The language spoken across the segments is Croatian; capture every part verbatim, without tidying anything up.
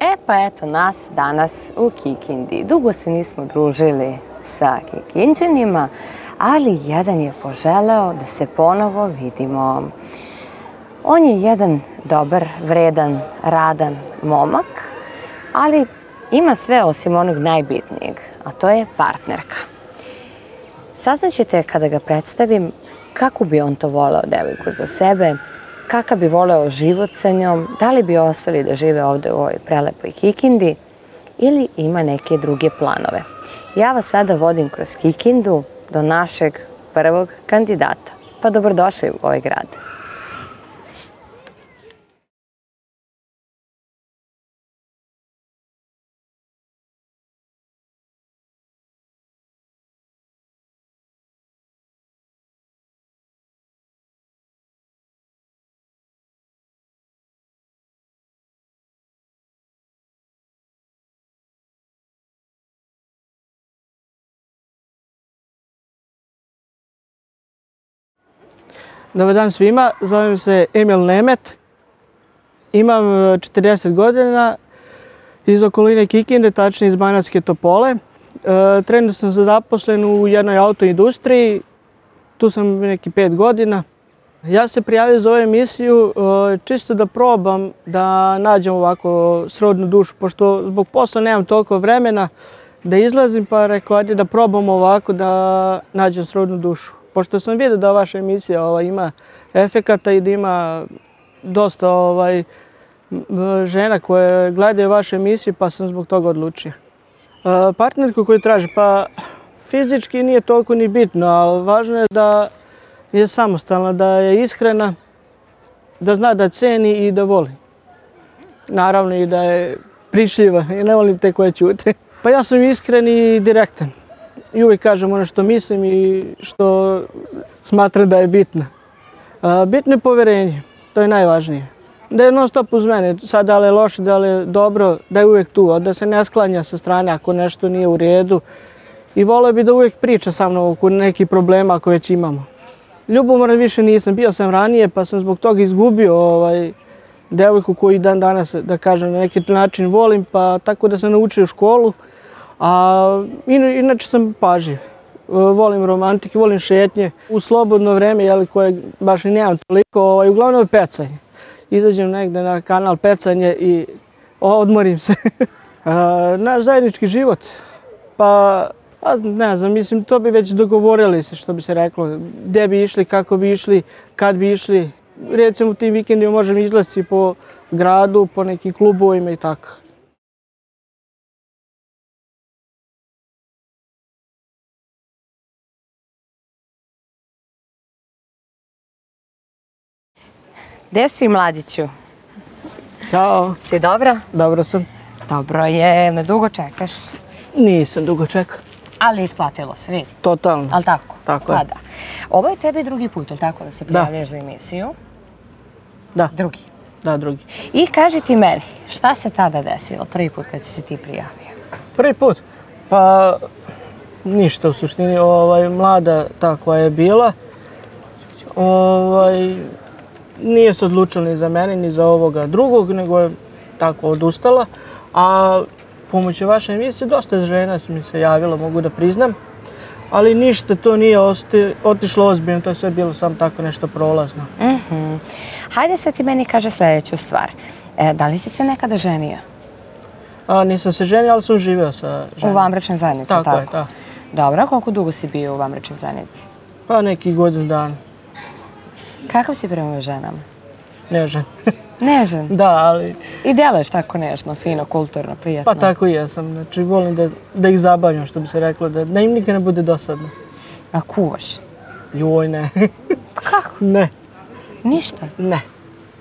E pa eto nas danas u Kikindi. Dugo se nismo družili sa Kikinđanima, ali jedan je poželeo da se ponovo vidimo. On je jedan dobar, vredan, radan momak, ali ima sve osim onog najbitnijeg, a to je partnerka. Saznaćete kada ga predstavim kako bi on to voleo devojku za sebe, kakav bi voleo život sa njom, da li bi ostali da žive ovde u ovoj prelepoj Kikindi ili ima neke druge planove. Ja vas sada vodim kroz Kikindu do našeg prvog kandidata. Pa dobrodošli u ovaj grad. Dobar dan svima, zovem se Emil Nemet, imam četrdeset godina, iz okoline Kikinde, tačnije iz Banatske Topole. Trenutno sam zaposlen u jednoj autoindustriji, tu sam neki pet godina. Ja se prijavio za ovu emisiju čisto da probam da nađem ovako srodnu dušu, pošto zbog posla nemam toliko vremena da izlazim, pa rekao ajde da probam ovako da nađem srodnu dušu. Pošto sam vidio da vaša emisija ima efekata i da ima dosta žena koje gledaju vaše emisije, pa sam zbog toga odlučio. Partnerku koju traži, pa fizički nije toliko ni bitno, ali važno je da je samostalna, da je iskrena, da zna da ceni i da voli. Naravno i da je pričljiva, ja ne volim te koje ćute. Pa ja sam iskren i direktan. I uvijek kažem ono što mislim i što smatram da je bitno. Bitno je poverenje, to je najvažnije. Da je non stop uz mene, sad da li je loše, da li je dobro, da je uvijek tu, da se ne sklanja sa strane ako nešto nije u redu. I voleo bi da uvijek priča sa mnom oko nekih problema koje već imamo. Ljubomoran više nisam, bio sam ranije pa sam zbog toga izgubio devojku koju dan danas, da kažem, na neki način volim, pa tako da sam naučio školu. A inače sam pažljiv, volim romantike, volim šetnje. U slobodno vreme, koje baš i nemam toliko, uglavnom je pecanje. Izađem negde na kanal pecanje i odmorim se. Naš zajednički život, pa ne znam, mislim, to bi već dogovorili se, što bi se reklo. Gde bi išli, kako bi išli, kad bi išli. Recimo u tim vikendima možemo izlaziti po gradu, po nekim klubovima i tako. Gde si, mladiću? Ćao. Si dobra? Dobro sam. Dobro je, me dugo čekaš? Nisam dugo čekao. Ali isplatilo se, vidi? Totalno. Ali tako? Tako je. Pa da. Ovo je tebi drugi put, ali tako da se prijavljaš za emisiju? Da. Drugi? Da, drugi. I kaži ti meni, šta se tada desilo prvi put kad si se ti prijavio? Prvi put? Pa ništa u suštini. Mlada ta koja je bila. Ovaj... Nije se odlučila ni za mene, ni za ovoga drugog, nego je tako odustala. A pomoću vaše emisije dosta žena mi se javila, mogu da priznam. Ali ništa to nije otišlo ozbiljno, to je sve bilo samo tako nešto prolazno. Hajde sad ti meni kaže sljedeću stvar. Da li si se nekada ženio? Nisam se ženio, ali sam živeo sa ženom. U vanbračnoj zajednici, tako? Tako je, tako. Dobro, koliko dugo si bio u vanbračnoj zajednici? Pa neki godinu dana. Kakav si prema ženama? Nežan. Nežan? Da, ali... I deluješ tako nežno, fino, kulturno, prijatno. Pa tako i ja sam, znači volim da ih zabavljam, što bi se reklo, da im nikad ne bude dosadno. A kuvaš? Joj, ne. Kako? Ne. Ništa? Ne.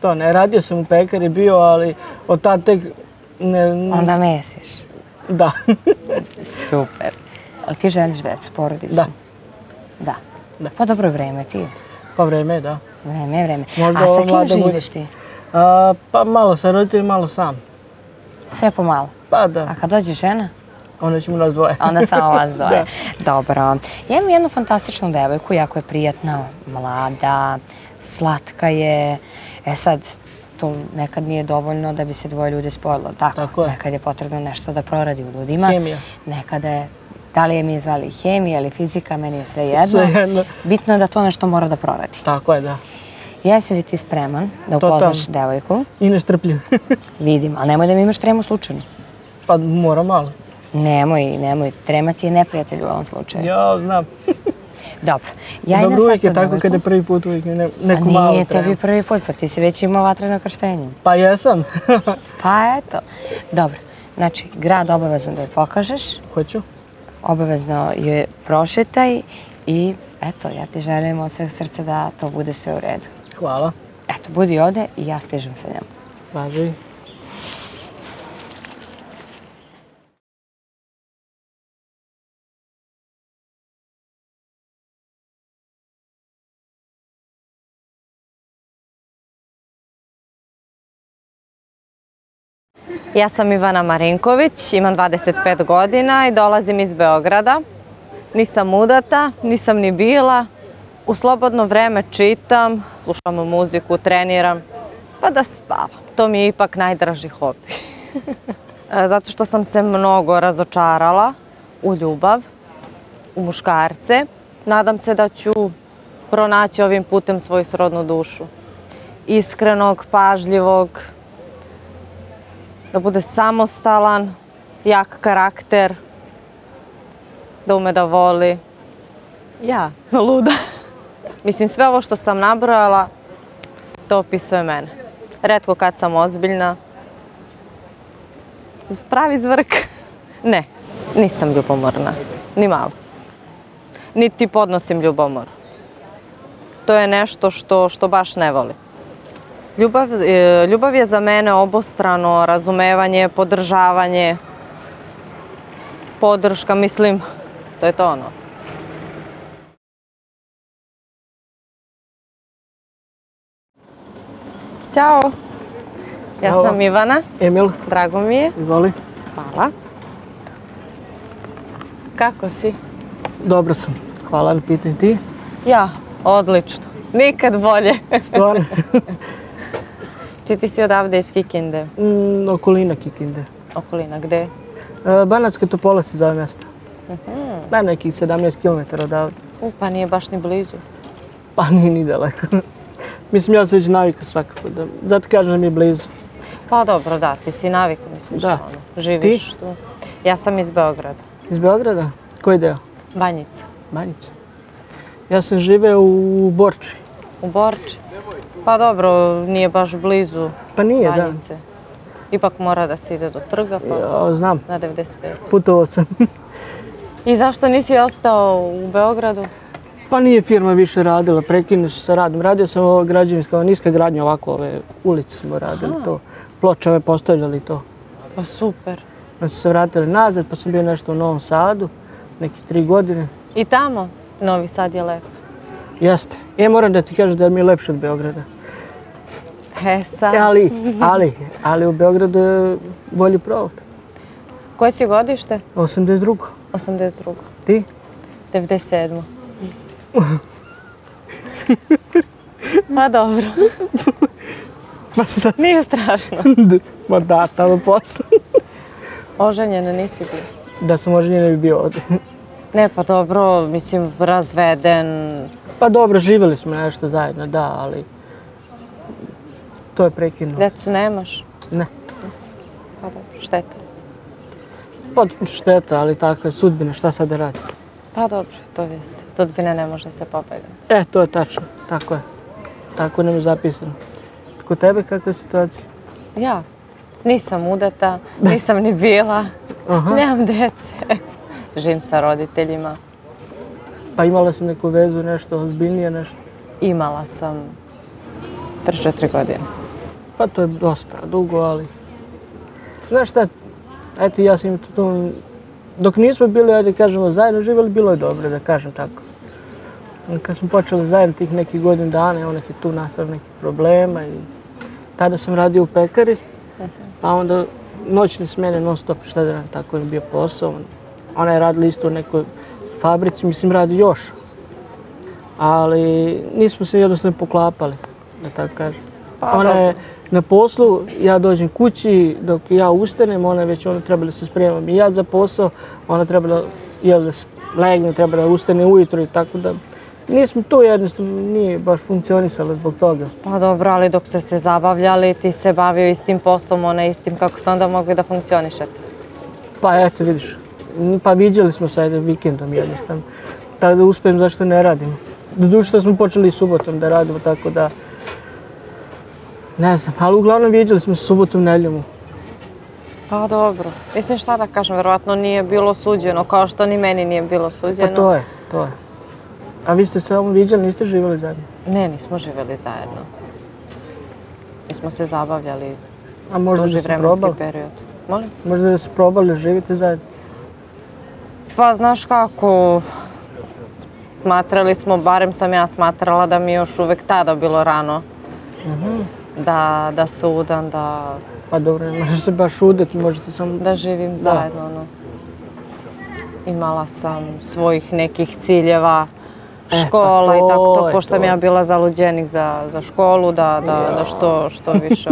To ne, radio sam u pekari bio, ali od tad tek... Onda mesiš? Da. Super. Ali ti želiš decu, porodicu? Da. Da. Pa dobro vreme ti je. Pa vreme je, da. Vreme je, vreme. A sa kim živiš ti? Pa malo sa roditeljima, malo sam. Sve pomalo? Pa da. A kad dođe žena? Onda ćemo nas dvoje. Onda samo vas dvoje. Dobro. Ja imam jednu fantastičnu devojku, jako je prijatna, mlada, slatka je. E sad, to nekad nije dovoljno da bi se dvoje ljudi spojilo. Tako, nekad je potrebno nešto da proradi u ljudima. Hemija. Nekada je, da li je mi zvali hemija ili fizika, meni je sve jedno. Bitno je da to nešto mora da proradi. Tako je, da. Jesi li ti spreman da upoznaš devojku? I nestrpljiv. Vidim, ali nemoj da mi imaš tremu slučajno. Pa moram, ali. Nemoj, nemoj. Trema ti je neprijatelj u ovom slučaju. Ja, znam. Dobro. Dobro, uvijek je tako kada je prvi put, uvijek neku malu tremu. Nije tebi prvi put, pa ti si već imao vatreno krštenje. Pa jesam. Pa eto. Dobro. Znači, grad obavezno da je pokažeš. Hoću. Obavezno je prošetaj i eto, ja ti želim od sveg srca da to bude sve u redu. Hvala. Eto, budi ovde i ja stižem sa njom. Važi. Ja sam Ivana Marinković, imam dvadeset pet godina i dolazim iz Beograda. Nisam udata, nisam ni bila. U slobodno vreme čitam, slušam muziku, treniram, pa da spavam. To mi je ipak najdraži hobi. Zato što sam se mnogo razočarala u ljubav, u muškarce. Nadam se da ću pronaći ovim putem svoju srodnu dušu. Iskrenog, pažljivog, da bude samostalan, jak karakter, da ume da voli. Ja, luda. Mislim, sve ovo što sam nabrojala, to opisuje mene. Retko kad sam ozbiljna. Pravi zvrk. Ne, nisam ljubomorna. Ni malo. Niti podnosim ljubomor. To je nešto što baš ne volim. Ljubav je za mene obostrano razumevanje, podržavanje, podrška, mislim, to je to ono. Ćao, ja sam Ivana, drago mi je, hvala. Kako si? Dobro sam, hvala, ali pitaj ti. Ja, odlično, nikad bolje. Stvarno? Či ti si odavde iz Kikinde? Okolina Kikinde. Okolina, gde? Banatska Topola se zove mjesto. Na nekih sedamnaest kilometara odavde. Pa nije baš ni blizu. Pa nije ni daleko. Mislim, ja sam već navika svakako. Zato kažem da mi je blizu. Pa dobro, da, ti si navika, mislim što ono. Živiš tu. Ja sam iz Beograda. Iz Beograda? Koji deo? Banjica. Banjica. Ja sam živeo u Borči. U Borči? Pa dobro, nije baš blizu. Pa nije, da. Ipak mora da se ide do trga, pa... Znam. Na devedeset pet. Putovao sam. I zašto nisi ostao u Beogradu? Pa nije firma više radila, prekinuo sam sa radom. Radio sam ovo građevinska, niska gradnja, ovako ove ulice smo radili to. Pločave postavljali to. Pa super. Pa sam se vratili nazad, pa sam bio nešto u Novom Sadu, neke tri godine. I tamo? Novi Sad je lepo. Jeste. Ja moram da ti kažem da mi je lepše od Beograda. E, sad. Ali, ali, ali u Beogradu je bolji provod. Koje si godište? osamdeset drugo. osamdeset drugo. Ti? devedeset sedmo. Pa dobro. Nije strašno. Ma da, tamo posle. Oženjena nisi bio? Da sam oženjena bi bio ovde. Ne, pa dobro, mislim, razveden... Pa dobro, živjeli smo nešto zajedno, da, ali... To je prekinuo. Decu nemaš? Ne. Pa dobro, šteta. Pa šteta, ali tako je, sudbina, šta sad da radim? Pa dobro, to veste. Sudbina ne može se pobegati. E, to je tačno, tako je. Tako nam je zapisano. Kod tebe kakva je situacija? Ja? Nisam udata, nisam ni bila, nemam dece. Živim sa roditeljima. Pa imala sam neku vezu, nešto ozbiljnije, nešto? Imala sam tri četiri godine. Pa to je dosta dugo, ali... Znaš šta, eto ja sam tu... Dok nismo bili, ajde kažemo, zajedno živjeli, bilo je dobro, da kažem tako. Kad smo počeli zajedno tih nekih godin dana, evo neki tu nastao nekih problema i... Tada sam radio u pekari, a onda noćne smene non stop, šta da nam tako je bio posao. Ona je radila isto u nekoj fabrici, mislim radi još. Ali nismo se jednostavno poklapali, da tako kažem. Ona je na poslu, ja dođem kući, dok ja ustanem, ona već ono treba da se spremam i ja za posao, ona treba da, jel, da legne, treba da ustane ujutro i tako da nismo to jednostavno, nije baš funkcionisalo zbog toga. Pa dobro, ali dok ste se zabavljali, ti se bavio istim poslom, ona istim, kako ste onda mogli da funkcionišete? Pa eto, vidiš, pa viđali smo sad vikendom jednostavno, tako da uspijem zašto ne radimo. Doduše što smo počeli subotom da radimo, tako da ne znam, ali uglavnom viđali smo se subotom, nedeljom. Pa dobro, mislim šta da kažem, verovatno nije bilo suđeno, kao što ni meni nije bilo suđeno. Pa to je, to je. A vi ste samo viđali, niste živjeli zajedno? Ne, nismo živjeli zajedno. Mi smo se zabavljali duži vremenski period. Molim? Možda da ste probali da živite zajedno? Pa znaš kako, smatrali smo, barem sam ja smatrala da mi je još uvek tada bilo rano. Da se udam, da... Pa dobro, ne možete se baš udati, možete samo... Da živim zajedno, ono. Imala sam svojih nekih ciljeva, škola i tako to, pošto sam ja bila zaluđenik za školu, da što više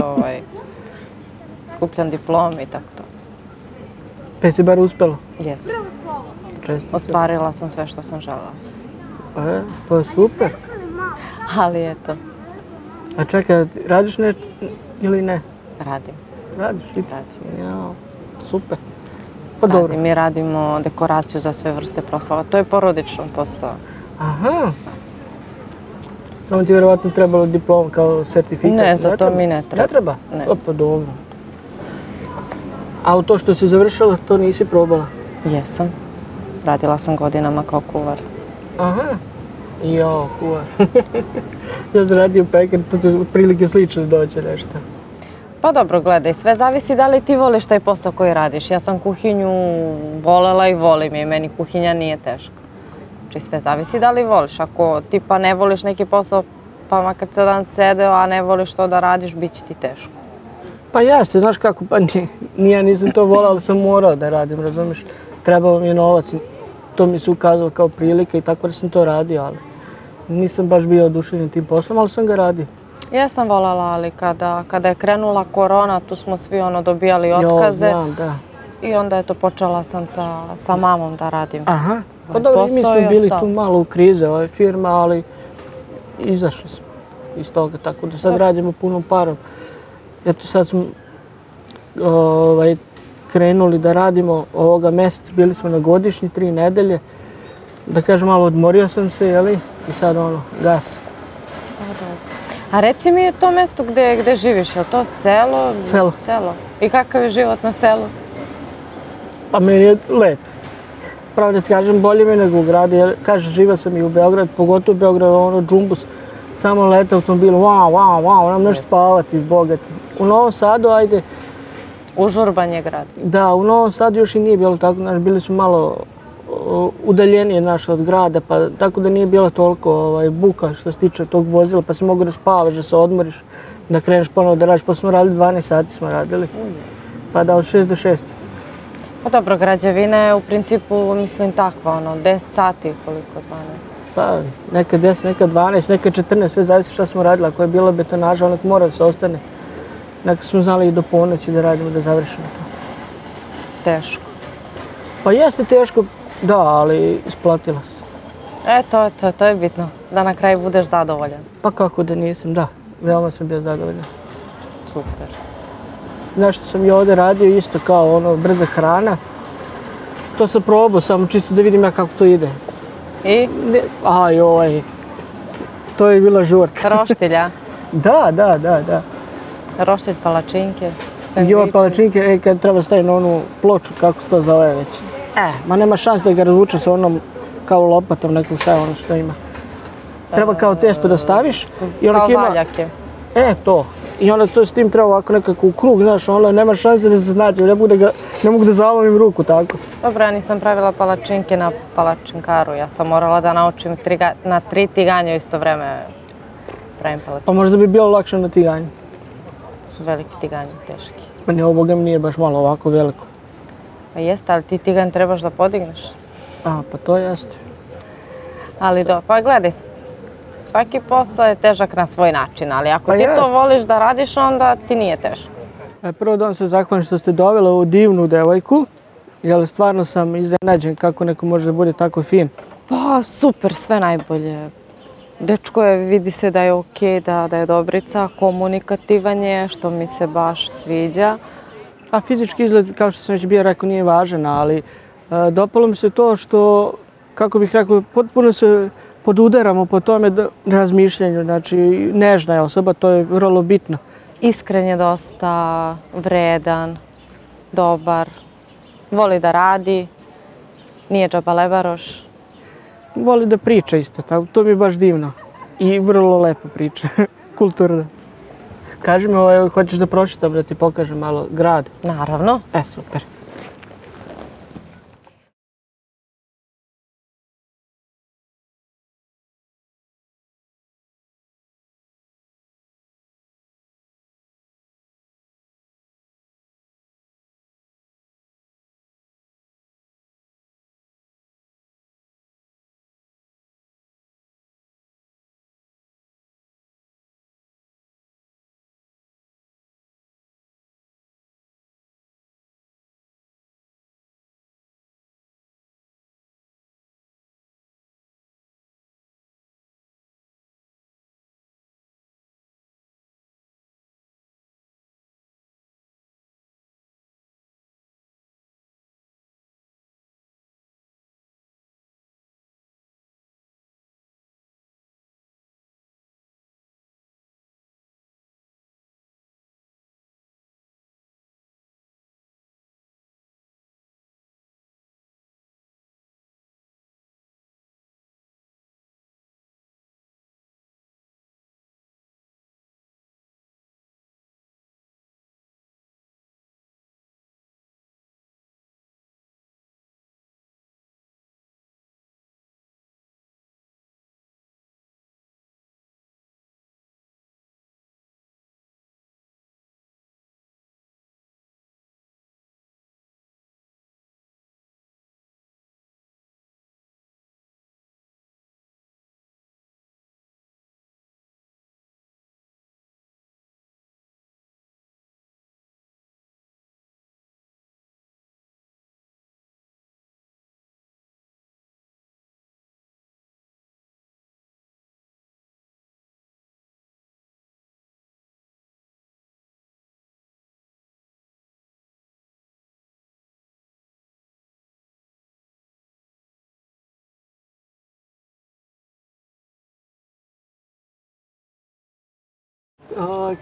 skupljam diplom i tako to. Pa si bar uspela? Jesi. Ostvarila sam sve što sam želela. E, to je super. Ali eto. A čekaj, radiš nešto ili ne? Radim. Radiš ti? Radim. Jao, super. Pa dobro. Radim i radimo dekoraciju za sve vrste proslava. To je porodično posao. Aha. Samo ti vjerovatno trebalo diplom kao sertifikat? Ne, za to mi ne treba. Ne treba? Ne. Pa dobro. A u to što si završala, to nisi probala? Jesam. Radila sam godinama kao kuvar. Aha. Jao, kuvar. Ja sam radio pekar, to će u prilike slično doći nešto. Pa dobro, gledaj, sve zavisi da li ti voliš taj posao koji radiš. Ja sam kuhinju volela i volim je, meni kuhinja nije teška. Znači sve zavisi da li voliš. Ako ti pa ne voliš neki posao, pa makar ceo dan sedeo, a ne voliš to da radiš, bit će ti teško. Pa jeste, znaš kako, pa ja nisam to volao, ali sam morao da radim, razumiješ? Trebalo mi je novac, to mi se ukazalo kao prilika i tako da sam to radio, ali... Nisam baš bio oduševljen tim poslom, ali sam ga radio. Ja sam voljela, ali kada je krenula korona, tu smo svi dobijali otkaze. I onda počela sam sa mamom da radim. Aha, pa dobro, mi smo bili tu malo u krize ove firme, ali izašli smo iz toga, tako da sad radimo punom parom. Eto sad smo krenuli da radimo ovoga meseca, bili smo na godišnji, tri nedelje. Da kažem, malo odmorio sam se, jeli? I sad ono, gas. A reci mi to mesto gde živiš, je li to selo? Selo. I kakav je život na selu? Pa meni je lep. Pravo da ti kažem, bolje mi nego u gradu. Kažem, živa sam i u Beogradu, pogotovo u Beogradu, ono džumbus. Samo leta automobilu, wow, wow, wow, nam nešto spavati, bogati. U Novom Sadu, ajde... Užurban je grad. Da, u Novom Sadu još i nije bilo tako, bili su malo... udaljenije naše od grada, pa tako da nije bila toliko buka što se tiče tog vozila, pa si mogu da spavaš, da se odmoriš, da kreneš ponovo da radiš, pa smo radili dvanaest sati smo radili, pa da od šest do šest. Pa dobro, građevina je u principu, mislim, takva, ono, deset sati, koliko, dvanaest? Pa, neka deset, neka dvanaest, neka četrnaest, sve zavisi šta smo radili, ako je bila betonaža, onak mora da se ostane. Neka smo znali i do ponoći da radimo, da završimo to. Teško. Pa jeste teško, da, ali isplatila se. E, to, to, to je bitno, da na kraju budeš zadovoljan. Pa kako da nisam, da, veoma sam bio zadovoljan. Super. Znaš što sam i ovde radio, isto kao ono, brza hrana. To sam probao, samo čisto da vidim ja kako to ide. I? Aj, ovaj, to je bila žurka. Roštilja? Da, da, da, da. Roštilj, palačinke, sandviče. Joj, palačinke, e, kad treba staviti na onu ploču, kako se to zove već. E, ma nema šans da ga razvuče sa onom kao lopatom nekom šta je ono što ima. Treba kao testo da staviš i onak ima... Kao valjake. E, to. I onda to s tim treba ovako nekako u krug, znaš, ono nema šanse da se znači, ne mogu da zalomim ruku tako. Dobro, ja nisam pravila palačinke na palačinkaru, ja sam morala da naučim na tri tiganja u isto vreme pravim palačinke. Pa možda bi bilo lakše na tiganju. Su veliki tiganji, teški. Ma ne, ovo ga mi nije baš malo ovako veliko. Pa jeste, ali ti tigan trebaš da podigneš. A, pa to jeste. Ali do, pa gledaj, Svaki posao je težak na svoj način, ali ako ti to voliš da radiš, onda ti nije teško. Prvo da vam se zahvalim što ste doveli ovu divnu devojku, jer stvarno sam iznenađen kako neko može da bude tako fin. Pa super, sve najbolje. Dečko je, vidi se da je okej, da je dobrica, komunikativan je, što mi se baš sviđa. A fizički izgled, kao što sam već bio rekao, nije važan, ali dopalo mi se to što, kako bih rekao, potpuno se podudaramo po tome razmišljanju, znači nežna je osoba, to je vrlo bitno. Iskren je dosta, vredan, dobar, voli da radi, nije džabalebaroš. Voli da priča isto tako, to mi je baš divno i vrlo lepo priča, kulturno. Kaži mi, hoćeš da pročitam, da ti pokažem malo grad? Naravno. E, super.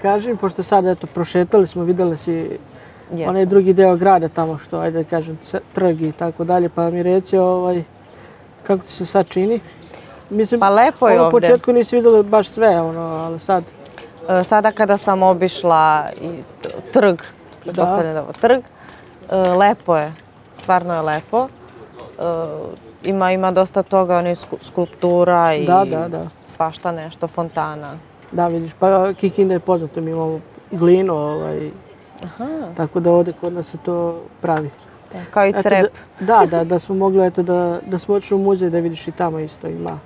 Kaži mi, pošto sad, eto, prošetali smo, videli si onaj drugi deo grada tamo što, ajde da kažem, trg i tako dalje, pa mi reci kako ti se sad čini? Pa lepo je ovde. U početku nisi videla baš sve, ali sad? Sada kada sam obišla trg, lepo je, stvarno je lepo. Ima dosta toga, onih skulptura i svašta nešto, fontana. Da, vidiš, pa Kikinda je poznato, mi imamo glinu, tako da ovde kod nas se to pravi. Kao i crep. Da, da, da smo mogli, eto, da smo otišli u muzej da vidiš i tamo isto ima.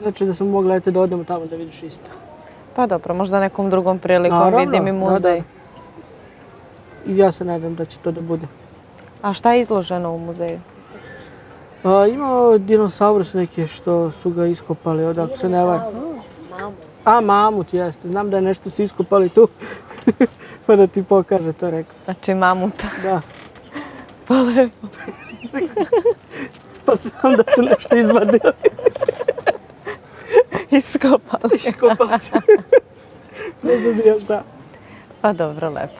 Inače, da smo mogli, eto, da odemo tamo da vidiš isto. Pa dobro, možda nekom drugom prilikom vidim i muzej. I ja se nadam da će to da bude. A šta je izloženo u muzeju? Imao dinosaurus neki što su ga iskopali, odako se ne varam. A, mamut, jeste. Znam da je nešto se iskopali tu, pa da ti pokaže, to rekao. Znači mamuta. Da. Pa lepo. Pa znam da su nešto izvadili. Iskopali. Iskopali. Ne znam još da. Pa dobro, lepo.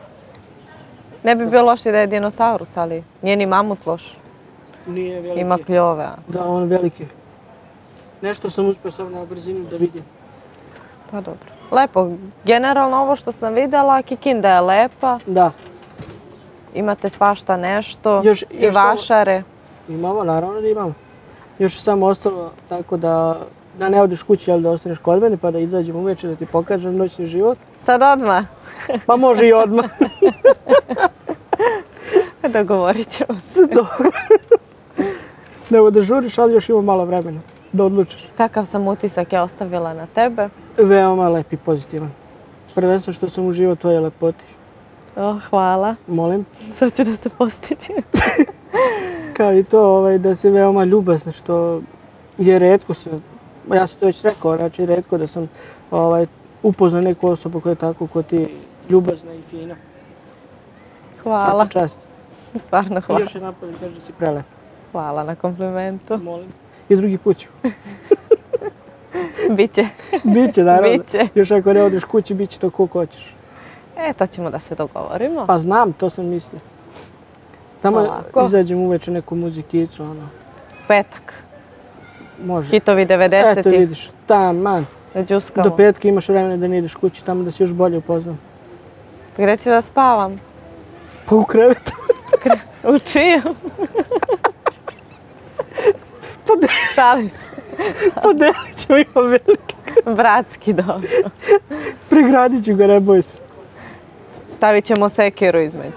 Ne bi bio loš i da je dinosaurus, ali nije ni mamut loš. Nije veliki. Ima kljove. Da, on veliki. Nešto sam uspio sam na brzinu da vidim. Pa dobro. Lepo. Generalno ovo što sam videla, Kikinda je lepa. Da. Imate svašta nešto. I vašare. Imamo, naravno da imamo. Još je samo ostalo tako da ne odiš kući, ali da ostaneš kod mene, pa da izađem uveče da ti pokažem noćni život. Sad odmah? Pa može i odmah. Dogovorit ćemo se. Dobro. Nego da žuriš, ali još ima malo vremena. da odlučiš. Kakav sam utisak ja ostavila na tebe? Veoma lep i pozitivan. Prvenstveno što sam uživao tvoje lepoti. O, hvala. Molim. Sad ću da se postiti. Kao i to da si veoma ljubazna, što je retko se, ja sam to već rekao, znači retko da sam upoznao neku osobu koja je tako ko ti ljubazna i fina. Hvala. Svaka čast. Stvarno hvala. I još jedan put da si prelepa. Hvala na komplimentu. Molim. I drugi put ću. Biće. Biće, naravno. Još ako ne odeš kući, biće to kako hoćeš. E, to ćemo da se dogovorimo. Pa znam, to sam mislio. Tamo izađem uveče neku muzikicu, ono. Petak. Može. Hitovi devedesetih. Eto vidiš, taman. Da džuskamo. Do petka imaš vremena da ne ideš kući, tamo da si još bolje upoznam. Pa gde ću da spavam? Pa u krevetu. U čiju? Podelit ćemo ima velike. Bratski dom. Pregradit ću ga, ne boj se. Stavit ćemo sekiru između.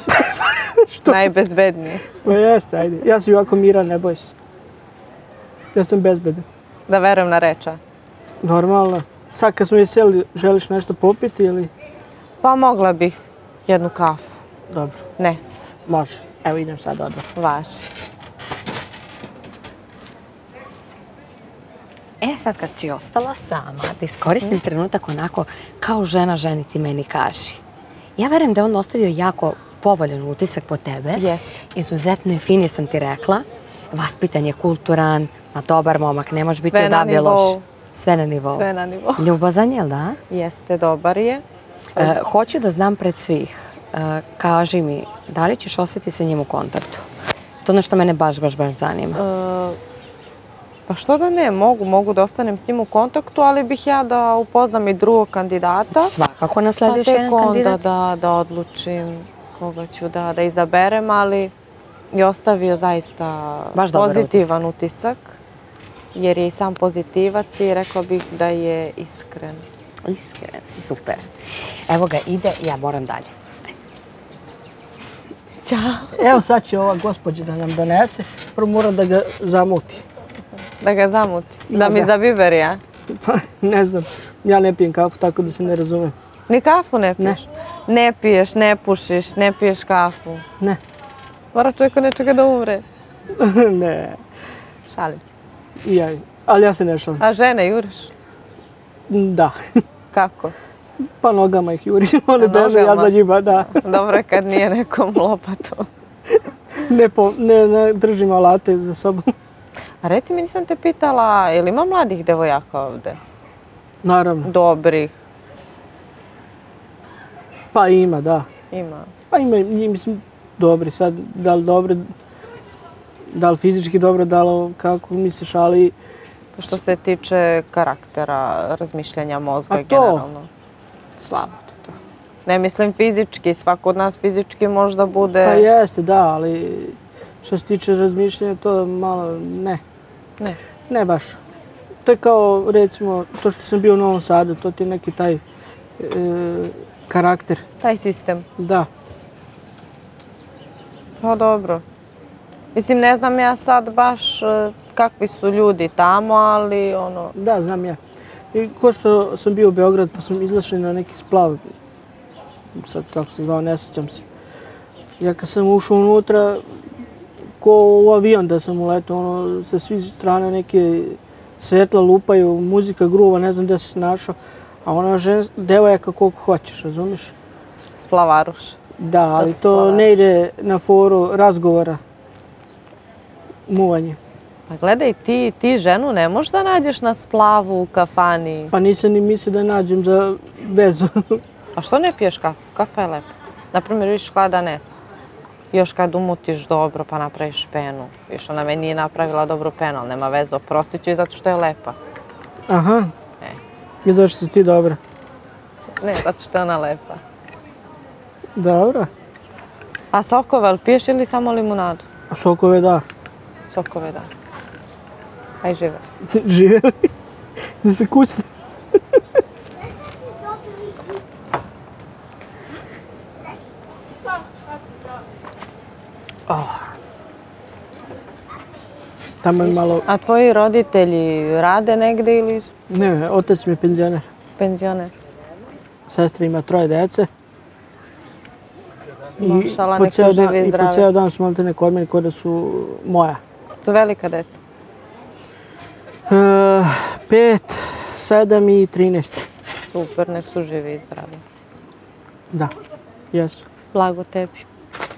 Najbezbednije. Jeste, ajde. Ja sam ovako miran, ne boj se. Ja sam bezbedan. Da verujem na reča. Normalno. Sad kad smo veseli, želiš nešto popiti ili? Pa mogla bih jednu kafu. Dobro. Nes. Može. Evo idem sad odmah. Važi. E sad kad si ostala sama, da iskoristim trenutak onako kao žena ženi ti meni kaži. Ja verujem da je on ostavio jako povoljan utisak po tebe. Jeste. Izuzetno je fin, sam ti rekla. Vaspitan je kulturan, ma dobar momak, ne može biti odavlje loš. Sve na nivou. Sve na nivou. Ljubazan je, da? Jeste, dobar je. Hoću da znam pred svih. Kaži mi, da li ćeš ostati sa njim u kontaktu? To je ono što mene baš, baš, baš zanima. Pa što da ne, mogu, mogu da ostanem s njim u kontaktu, ali bih ja da upoznam i drugog kandidata. Svakako naslediš jedan kandidat. Da odlučim koga ću da izaberem, ali je ostavio zaista pozitivan utisak, jer je i sam pozitivac i rekao bih da je iskren. Iskren, super. Evo ga, ide, ja moram dalje. Ćao. Evo sad će ova gospođa da nam donese, prvo mora da ga zamuti. Da ga zamuti? Da mi zabiberi, a? Pa ne znam, ja ne pijem kafu, tako da se ne razumem. Ni kafu ne piješ? Ne piješ, ne pušiš, ne piješ kafu? Ne. Mora čovjek od nečega da umre? Ne. Šalim se. Ali ja se ne šalim. A žene juriš? Da. Kako? Pa nogama ih juri, one beže, ja za njima, da. Dobro je kad nije nekom lopatom. Ne držim alate za sobom. A reci mi, nisam te pitala, je li ima mladih devojaka ovde? Naravno. Dobrih? Pa ima, da. Ima? Pa ima, mislim, dobri sad, da li dobri, da li fizički dobro, da li kako misliš, ali... Što se tiče karaktera, razmišljanja mozga generalno. Slabo ti to. Ne mislim fizički, svako od nas fizički možda bude... Pa jeste, da, ali što se tiče razmišljanja, to malo ne. Ne? Ne baš. To je kao, recimo, to što sam bio u Novom Sadu, to ti je neki taj karakter. Taj sistem? Da. Pa dobro. Mislim, ne znam ja sad baš kakvi su ljudi tamo, ali ono... Da, znam ja. I ko što sam bio u Beogradu, pa sam izlašen na neki splav, sad kako se zvao, ne sjećam se. Ja kad sam ušao unutra, ko u avion da sam uletao, ono, sa svih strana neke svetla lupaju, muzika gruva, ne znam gde se snašao, a ona devojaka koliko hoćeš, razumiš? Splavaruš. Da, ali to ne ide na foru razgovora, muvanje. Pa gledaj, ti ženu ne možeš da nađeš na splavu u kafani. Pa nisam ni mislio da nađem za vezu. A što ne piješ kafu? Kafa je lepa. Naprimjer, viš hlada ne znam. Još kad umutiš dobro pa napraviš penu. Još ona me nije napravila dobro penu, ali nema vezu. Oprostit ću i zato što je lepa. Aha. I zašto si ti dobra? Ne, zato što je ona lepa. Dobro. A sokove piješ ili samo limunadu? A sokove da. Sokove da. Aj, žive. Žive li? Da se kućne. Tamo je malo... A tvoji roditelji rade negde ili... Ne, otac mi je penzioner. Penzioner. Sestra ima troje dece. Mašala, nek su živi i zdravi. I po ceo dan su malte neko odmeni koja da su moja. Su velika deca? Pet, sedam i trinaest. Super, nek su živi i zdravi. Da, jesu. Blago tebi.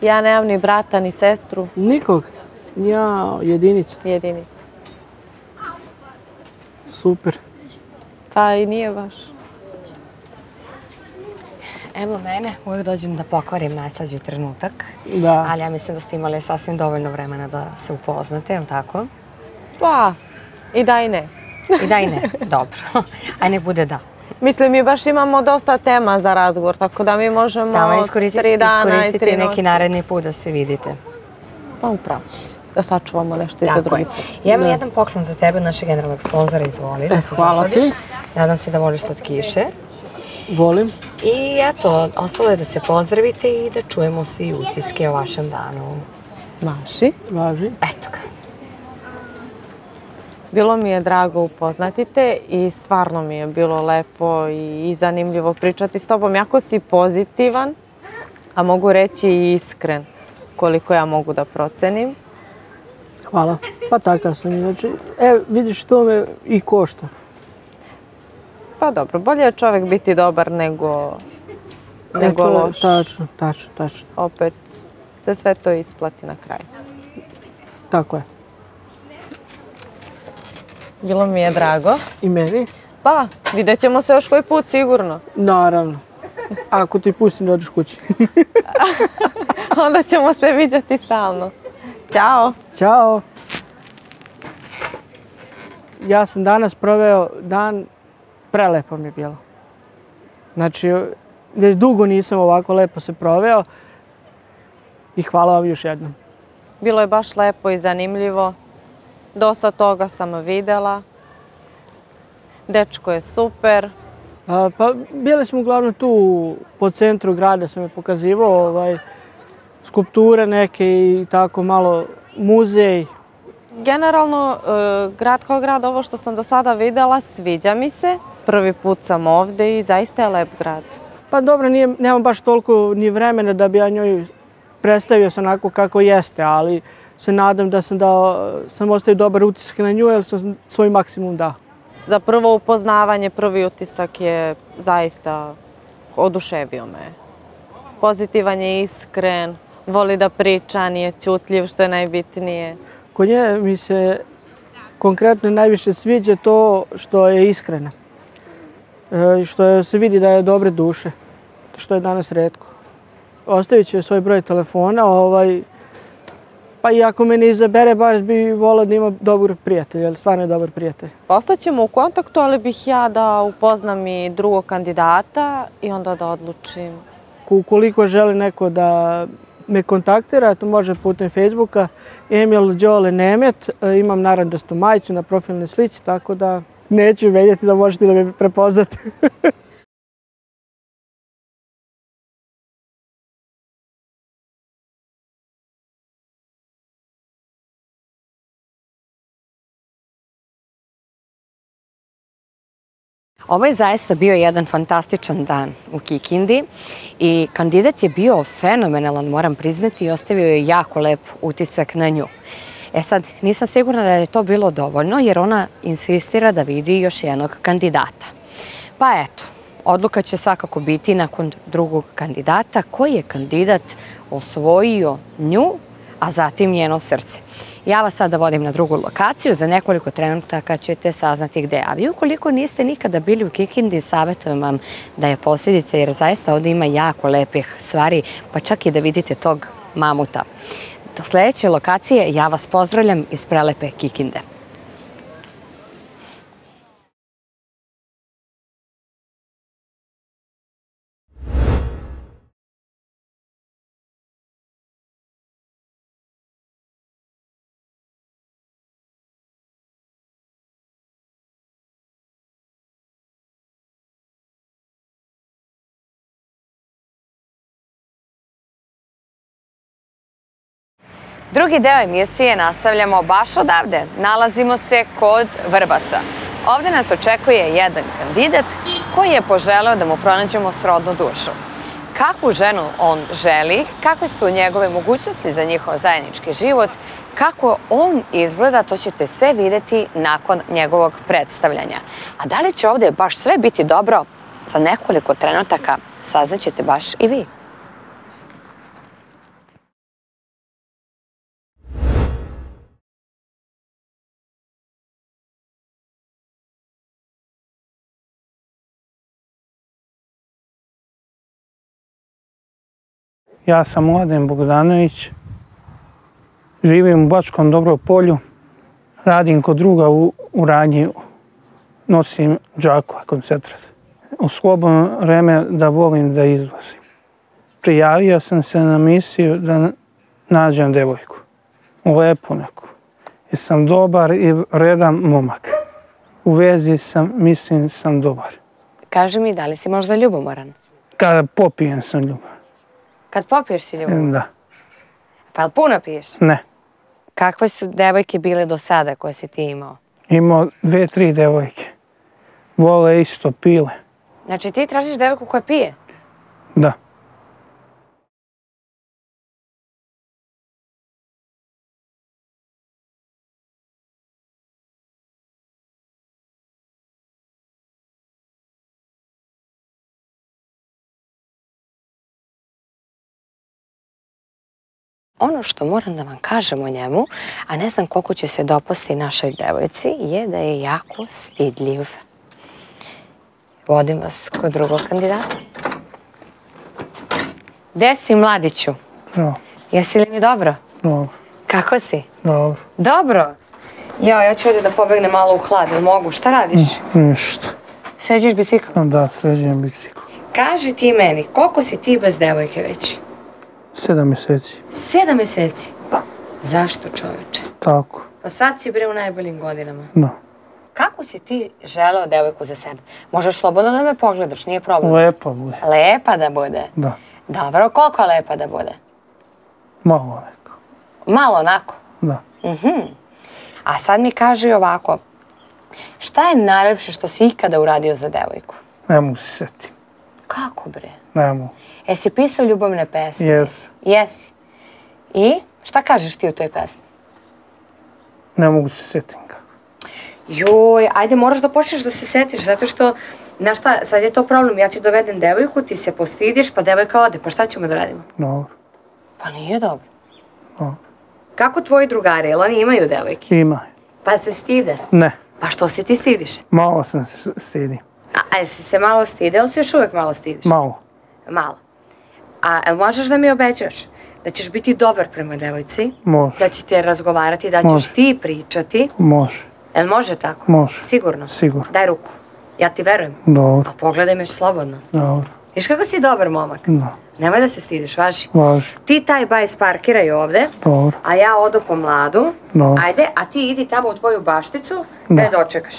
Ja nemam ni brata, ni sestru. Nikog? Ja, jedinica. Jedinica. Super. Pa i nije baš. Evo mene, uvijek dođem da pokvarim najslađi trenutak. Da. Ali ja mislim da ste imali sasvim dovoljno vremena da se upoznate, je li tako? Pa, i da i ne. I da i ne, dobro. A ne bude da. Mislim, mi baš imamo dosta tema za razgovor, tako da mi možemo tri dana i tri noći. Neki naredni put da se vidite. Pa upravo, da sačuvamo nešto i za drugi put. Ja imam jedan poklon za tebe, našeg generalnog sponzora, izvoli da se zasadiš. Hvala ti. Nadam se da voliš slatkiše. Volim. I eto, ostalo je da se pozdravite i da čujemo svi utiske o vašem danu. Vaši. Važi. Eto ga. Bilo mi je drago upoznati te i stvarno mi je bilo lepo i zanimljivo pričati s tobom. Jako si pozitivan, a mogu reći i iskren, koliko ja mogu da procenim. Hvala. Pa takav sam, znači, e, vidiš, to me i košta. Pa dobro, bolje je čovek biti dobar nego loš. Tačno, tačno, tačno. Opet se sve to isplati na kraju. Tako je. Bilo mi je drago. I meni? Pa, vidjet ćemo se još koji put, sigurno. Naravno. Ako ti pustim da odiš kući. Onda ćemo se vidjeti stalno. Ćao. Ćao. Ja sam danas proveo dan, prelepo mi je bilo. Znači, već dugo nisam ovako lepo se proveo. I hvala vam još jednom. Bilo je baš lepo i zanimljivo. Dosta toga sam videla. Dečko je super. Pa bili smo uglavnom tu po centru grada, sam je pokazivao skulpture neke i tako malo muzej. Generalno, grad kao grad, ovo što sam do sada videla, sviđa mi se. Prvi put sam ovde i zaista je lep grad. Pa dobro, nemam baš toliko ni vremena da bi ja njoj predstavio se onako kako jeste, ali se nadam da sam ostavio dobar utisak na nju, jer sam svoj maksimum dao. Za prvo upoznavanje, prvi utisak je zaista oduševio me. Pozitivan je, iskren, voli da priča, nije ćutljiv, što je najbitnije. Kod nje mi se konkretno najviše sviđa to što je iskrena. Što se vidi da je dobre duše, što je danas retko. Ostavit ću svoj broj telefona, ovaj... Pa i ako me ne izabere, baš bi volao da ima dobar prijatelj, jer stvarno je dobar prijatelj. Ostaćemo u kontaktu, ali bih ja da upoznam i drugog kandidata i onda da odlučim. Ukoliko želi neko da me kontaktira, to može putem Facebooka, Emil Đole Nemet, imam naranđastu majicu na profilnoj slici, tako da neću vedjeti da možete da me prepoznate. Ovo je zaista bio jedan fantastičan dan u Kikindi i kandidat je bio fenomenalan, moram priznati, i ostavio je jako lep utisak na nju. E sad, nisam sigurna da je to bilo dovoljno, jer ona insistira da vidi još jednog kandidata. Pa eto, odluka će svakako biti nakon drugog kandidata, koji je kandidat osvojio nju, a zatim njeno srce. Ja vas sada vodim na drugu lokaciju, za nekoliko trenutaka ćete saznati gde. A vi ukoliko niste nikada bili u Kikindi, savjetujem vam da je posjedite, jer zaista ovdje ima jako lepih stvari, pa čak i da vidite tog mamuta. Do sledeće lokacije, ja vas pozdravljam iz prelepe Kikinde. Drugi deo emisije nastavljamo baš odavde. Nalazimo se kod Vrbasa. Ovde nas očekuje jedan kandidat koji je poželeo da mu pronađemo srodnu dušu. Kakvu ženu on želi, kakve su njegove mogućnosti za njihov zajednički život, kako on izgleda, to ćete sve videti nakon njegovog predstavljanja. A da li će ovde baš sve biti dobro, za nekoliko trenutaka saznaćete baš i vi. Ja sam Mladen Bogdanović, živim u Bačkom Dobropolju, radim kod druga u radnji, nosim džakova koncentrat. U slobodno vreme da volim da izlazim. Prijavio sam se na misiju da nađem devojku, lepu neku, jer sam dobar i vredan momak. U vezi sam, mislim, sam dobar. Kaži mi, da li si možda ljubomoran? Kada popijem sam ljubomoran. Kad popiješ si ljubav? Da. Pa li puno piješ? Ne. Kakve su devojke bile do sada koje si ti imao? Imao dve, tri devojke. Vole isto, pile. Znači ti tražiš devojku koja pije? Da. Ono što moram da vam kažem o njemu, a ne znam koliko će se dopasti našoj devojci, je da je jako stidljiv. Vodim vas kod drugog kandidata. Gde si, mladiću? Dobro. Jesi li mi dobro? Dobro. Kako si? Dobro. Dobro? Ja, ja ću ovdje da pobegnem malo u hlad, jel mogu? Šta radiš? Ništa. Sređeš bicikl? Da, sređujem bicikl. Kaži ti meni, koliko si ti bez devojke već? Sedam meseci. Sedam meseci? Da. Zašto, čoveče? Tako. Pa sad si bre u najboljim godinama. Da. Kako si ti želeo devojku za sebe? Možeš slobodno da me pogledaš, nije problem. Lepa bude. Lepa da bude? Da. Dobro, koliko lepa da bude? Malo onako. Malo onako? Da. A sad mi kaži ovako, šta je najlepše što si ikada uradio za devojku? Ne mogu se setim. Kako bre? Ne mogu. Jesi pisao ljubavne pesme? Jesi. Jesi. I šta kažeš ti u toj pesmi? Ne mogu se setim kako. Joj, ajde moraš da počneš da se setiš, zato što, znaš šta, sad je to problem, ja ti dovedem devojku, ti se postidiš, pa devojka ode, pa šta ćemo da radimo? Dobro. Pa nije dobro. Dobro. Kako tvoji drugari, jel oni imaju devojke? Imaju. Pa se stide? Ne. Pa što se ti stidiš? Malo sam se stidio. A jesi se malo stide, ali se još uvek malo stidiš? Malo. Malo. A možeš da mi obećaš da ćeš biti dobar prema devojci? Može. Da će te razgovarati, da ćeš ti pričati? Može. Jel može tako? Može. Sigurno? Sigurno. Daj ruku. Ja ti verujem. Dobro. A pogledaj me još slobodno. Dobro. Viš kako si dobar momak? Da. Nemoj da se stidiš, važi? Važi. Ti taj bajs parkiraj ovde. Dobro. A ja odu po mladu. Dobro. Ajde, a ti idi tamo u tvoju bašticu da je dočekaš.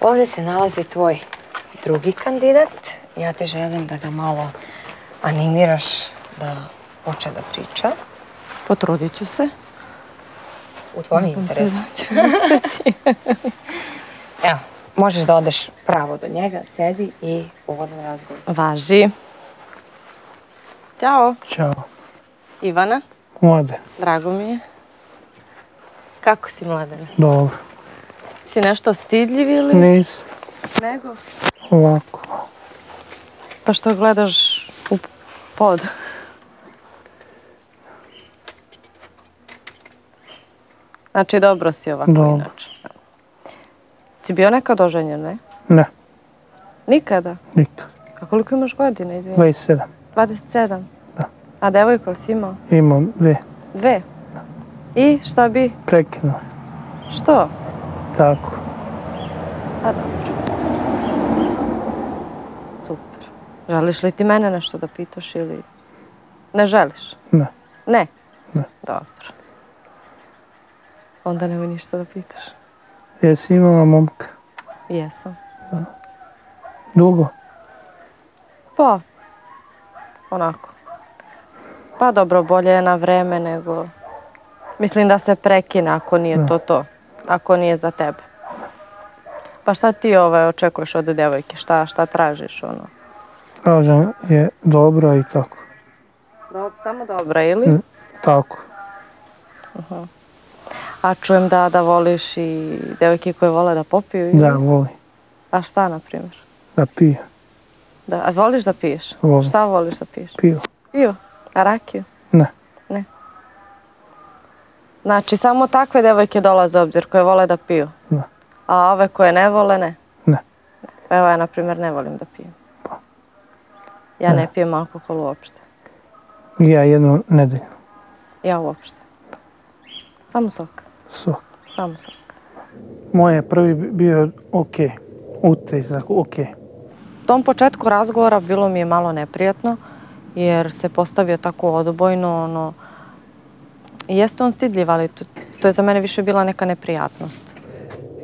Ovdje se nalazi tvoj drugi kandidat. Ja ti želim da ga malo animiraš da počne da priča. Potrudit ću se. U tvojom interesu. Evo, možeš da odeš pravo do njega, sedi i uvodan razgovor. Važi. Ćao. Ćao. Ivana. Mlade. Drago mi je. Kako si, Mladene? Dobro. Si nešto stidljiv ili? Nis. Nego? Lako. Pa što gledaš u pod? Znači dobro si ovako inače. Si bio nekad oženjen, ne? Ne. Nikada? Nikada. A koliko imaš godina, izvini? dvadeset sedam. dvadeset sedam? Da. A devojka si imao? Imam dve. Dve? Da. I šta bi? Prekinuo. Što? Tako. A dobro. Super. Želiš li ti mene nešto da pitaš ili... Ne želiš? Ne. Ne? Ne. Dobro. Onda nemoj ništa da pitaš. Jesi imala momka? Jesam. Dugo? Pa, onako. Pa dobro, bolje je na vreme nego... Mislim da se prekine ako nije to to. Ako nije za tebe. Pa šta ti očekuješ od devojke? Šta tražiš? Tražem je dobra i tako. Samo dobra ili? Tako. A čujem da voliš i devojke koje vole da popiju? Da, volim. A šta, na primjer? Da pijem. A voliš da piješ? Volim. Šta voliš da piješ? Pivo. Pivo? A rakiju? Ne. Ne. Znači, samo takve devojke dolaze u obzir koje vole da piju? Da. A ove koje ne vole, ne? Ne. Evo, ja, na primjer, ne volim da pijem. Pa. Ja ne pijem alkohol uopšte. Ja jednu nedelju. Ja uopšte. Samo sok? Sok. Samo sok. Moj je prvi bio okej. Utisak, okej. U tom početku razgovora bilo mi je malo neprijatno, jer se postavio tako odbojno, ono... Jeste on stidljiv, ali to je za mene više bila neka neprijatnost.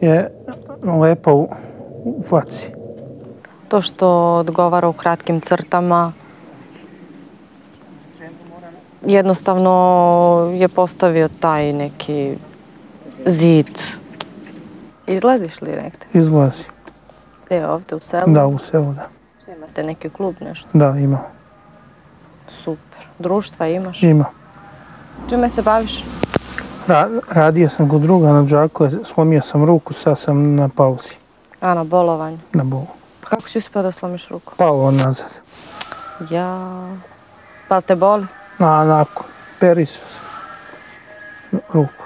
Je lepa u faci. To što odgovara u kratkim crtama, jednostavno je postavio taj neki zid. Izlaziš li negde? Izlazi. Gde je, ovde u selu? Da, u selu, da. Imate neki klub, nešto? Da, imam. Super. Društva imaš? Ima. Čime se baviš? Radio sam kod druga na Đakovu, slomio sam ruku, sad sam na pauzi. A, na bolovanju? Na bolovanju. Pa kako si uspeo da slomiš ruku? Pao nazad. Ja... Pa te boli? Na, nakon. Perisao sam ruku.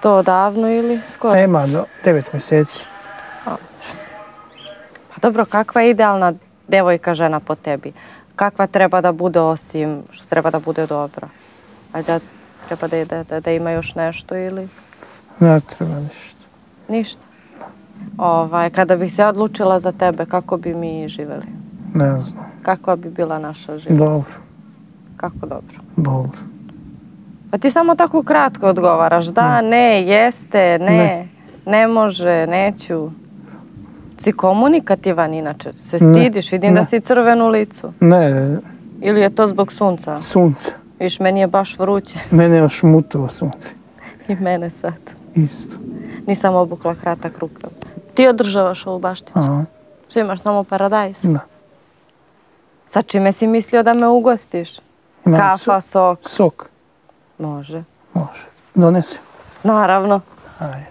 To odavno ili skoro? Ima, devet meseci. Dobro, kakva je idealna devojka žena po tebi? Kakva treba da bude osim što treba da bude dobra? Ajde, treba da ima još nešto ili? Ne treba ništa. Ništa? Kada bih se odlučila za tebe, kako bi mi živeli? Ne znam. Kakva bi bila naša život? Dobro. Kako dobro? Dobro. Pa ti samo tako kratko odgovaraš. Da, ne, jeste, ne, ne može, neću. Si komunikativan inače, se stidiš, vidim da si crven u licu. Ne. Ili je to zbog sunca? Sunca. Viš, meni je baš vruće. Mene je još mutilo sunce. I mene sad. Isto. Nisam obukla kratak rukav. Ti održavaš ovu bašticu? Aha. Što imaš samo paradajs? Da. Sa čime si mislio da me ugostiš? Kafa, sok? Sok. Može. Može. Donesi. Naravno.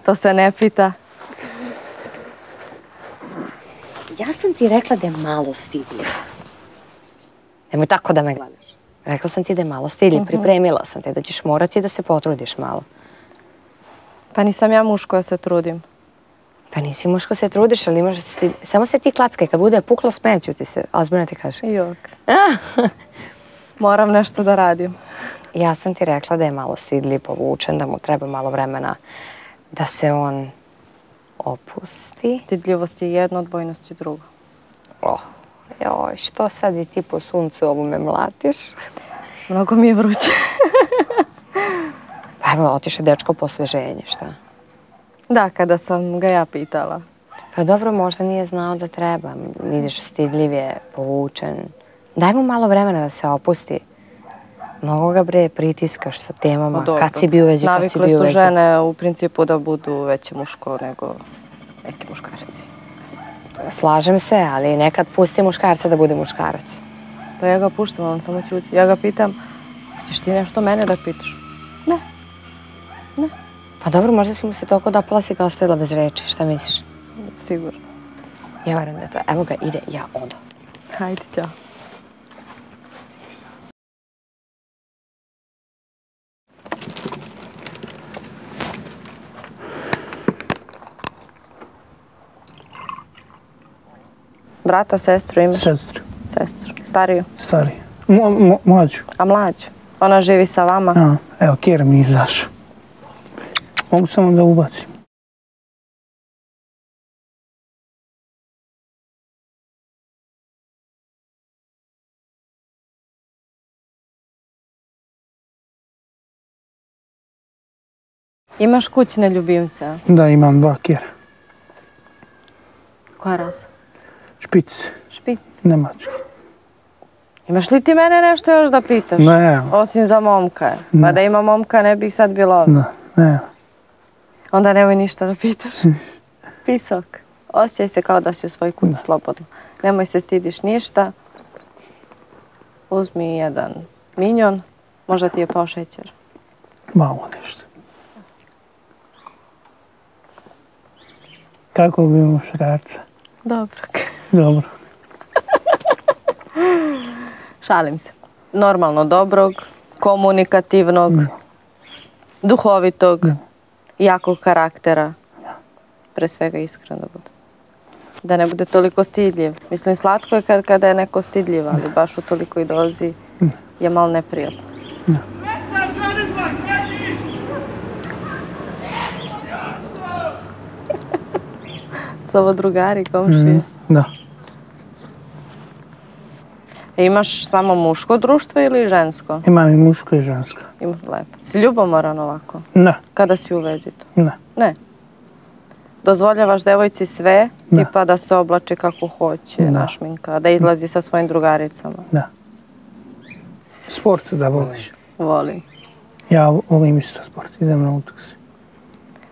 To se ne pita. Ja sam ti rekla da je malo stidljiv. Nemoj tako da me gledaš. Rekla sam ti da je malo stidljiv, pripremila sam te da ćeš morati da se potrudiš malo. Pa nisam ja muško da se trudim. Pa nisi muško da se trudiš, ali imaš stidljiv. Samo se ti klackaj, kad bude puklo smeću ti se, ozbiljno ti kažem. Jok. Moram nešto da radim. Ja sam ti rekla da je malo stidljiv, povučen, da mu treba malo vremena da se on... opusti. Stidljivost je jedno, odbojnost je drugo. O, joj, što sad i ti po suncu ovu me mlatiš? Mnogo mi je vruće. Pa evo, otiše dečko po osveženje, šta? Da, kada sam ga ja pitala. Pa dobro, možda nije znao da treba. Vidiš, stidljiv je, povučen. Daj mu malo vremena da se opusti. Mnogo ga, bre, pritiskaš sa temama, kad si bio veđi, kad si bio veđi. Navikle su žene u principu da budu veće muško nego neki muškarci. Slažem se, ali nekad pusti muškarca da bude muškarac. Pa ja ga puštam, on samo ćuti. Ja ga pitam, hoćeš ti nešto mene da pitaš? Ne. Ne. Pa dobro, možda si mu se toliko doplasi kao ostavila bez reči, šta misliš? Sigurno. Ja varam da je to. Evo ga, ide ja odo. Hajde, ćao. Brata, sestru imaš? Sestru. Sestru. Stariju? Stariju. Mo, mo, mlađu. A mlađu? Ona živi sa vama? A, evo, kjer mi je izašao. Mogu samo da ubacim. Imaš kućne ljubimce? Da, imam dva kjera. Koja rasa? Špic. Špic? Nemački. Imaš li ti mene nešto još da pitaš? Ne. Osim za momka. Pa da ima momka ne bih sad bilo ovdje. Da, ne. Onda nemoj ništa da pitaš. Pisak. Osjećaj se kao da si u svoj kući slobodno. Nemoj se stidiš ništa. Uzmi jedan minjon. Možda ti je pao šećer. Malo nešto. Kako bi muškarca? Dobro. Dobro. Šalim se. Normalno dobrog, komunikativnog, duhovitog, jakog karaktera. Pre svega iskreno da bude. Da ne bude toliko stidljiv. Mislim, slatko je kada je neko stidljiv, ali baš u tolikoj dozi je malo neprijatno. Su ovo drugari, komšije? Da. Imaš samo muško društvo ili žensko? Imam i muško i žensko. Imaš lepo. Si ljubomoran ovako? Ne. Kada si u vezi to? Ne. Ne? Dozvoljavaš devojci sve, tipa da se oblači kako hoće, našminka, da izlazi sa svojim drugaricama? Da. Sport da voliš? Volim. Ja volim isto sport, idem na utakmice.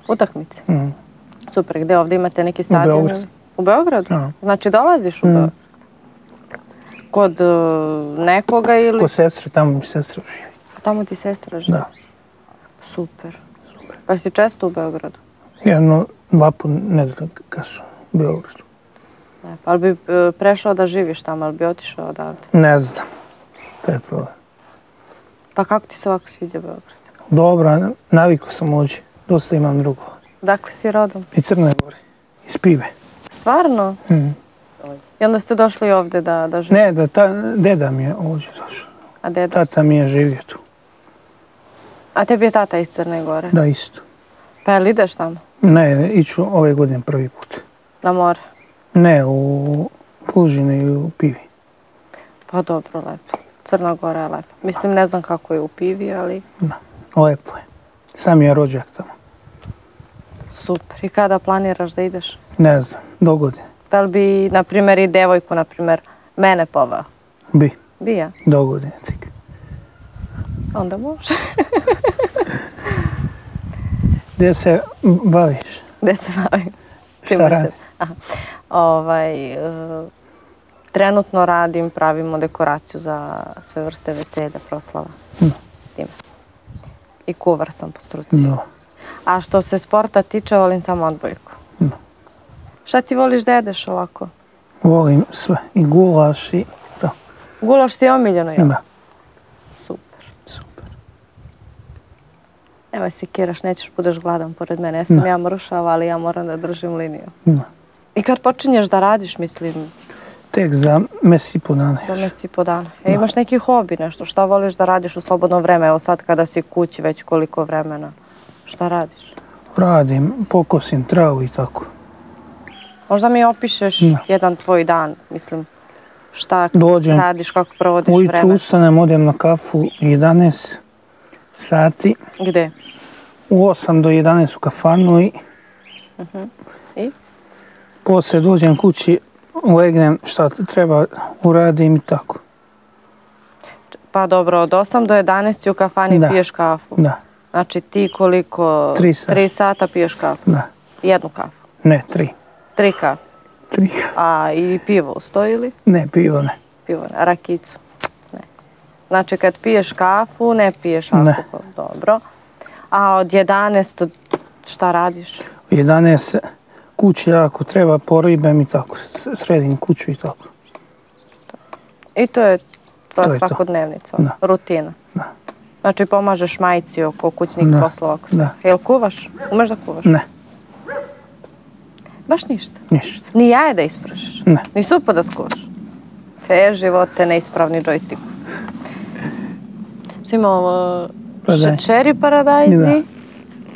Utakmice? Mhm. Super, gdje ovdje imate neki stadion? U Beogradu. U Beogradu? Znači dolaziš u Beograd? Kod nekoga ili? Kod sestre, tamo mi sestra živi. Tamo ti sestra živi? Da. Super. Pa si često u Beogradu? Jedno, dva put nedelja kad su u Beogradu. Ali bi prešao da živiš tamo, ali bi otišao odavde? Ne znam, to je problem. Pa kako ti se ovako sviđa Beograd? Dobro, navikao sam ovdje, dosta imam drugo. Dakle si rodom? I Crne Gore, iz Pive. Stvarno? I onda ste došli ovdje da živite? Ne, deda mi je ovdje došao. A deda? Tata mi je živio tu. A tebi je tata iz Crne Gore? Da, isto. Pa je li ideš tamo? Ne, iću ove godine prvi put. Na more? Ne, u Plužini i u Pivi. Pa dobro, lepo. Crna Gora je lepa. Mislim, ne znam kako je u Pivi, ali... Da, lepo je. Sam je rođak tamo. Super. I kada planiraš da ideš? Ne znam, do godine. Pa li bi, na primjer, i devojku, na primjer, mene poveo? Bi. Bi ja? Do godine. Onda može. Gdje se baviš? Gdje se bavim? Šta radim? Ovaj, trenutno radim, pravimo dekoraciju za sve vrste veselja, proslava. I kuvar sam po struci. A što se sporta tiče, volim samo odbojku. Šta ti voliš da jedeš ovako? Volim sve. I gulaš i to. Gulaš ti je omiljeno, jel? Da. Super. Super. Nemoj se kiraš, nećeš, budeš gladan pored mene. Ja sam ja mršava, ali ja moram da držim liniju. Da. I kad počinješ da radiš, mislim... Tek za mesec i po dana. Za mesec i po dana. E, imaš neki hobi, nešto? Šta voliš da radiš u slobodno vreme? Evo sad kada si kući već koliko vremena. Šta radiš? Radim, pokosim travu i tako. Možda mi opišeš jedan tvoj dan, mislim, šta radiš, kako provodiš vreme? Ujutru ustanem, odem na kafu jedanaest sati. Gde? U osam do jedanaest u kafanu i... I? Posle dođem kući, legnem šta treba, uradim i tako. Pa dobro, od osam do jedanaest u kafani piješ kafu? Da. Znači ti koliko... Tri sata. Tri sata piješ kafu? Da. Jednu kafu? Ne, tri. Tri kafu? Tri kafu. A i pivo ustoji ili? Ne, pivo ne. Pivo ne, rakicu? Ne. Znači kad piješ kafu, ne piješ alkohol? Ne. Dobro. A od jedanaest šta radiš? Od jedanaest kući ako treba poribem i tako, sredim kuću i tako. I to je tvoja svakodnevnica, rutina? Da. Znači pomažeš majci oko kućnih poslova? Da. Jel kuvaš? Umeš da kuvaš? Ne. Baš ništa? Ništa. Ni jaje da isprašiš? Ne. Ni supa da skuvaš? Te živote, neispravni džojstiku. Što imamo šećeri paradajzi,